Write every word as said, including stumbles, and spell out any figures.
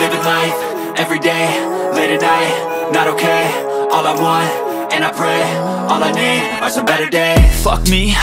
Living life, everyday, late at night, not okay. All I want, and I pray, all I need are some better days. Fuck me.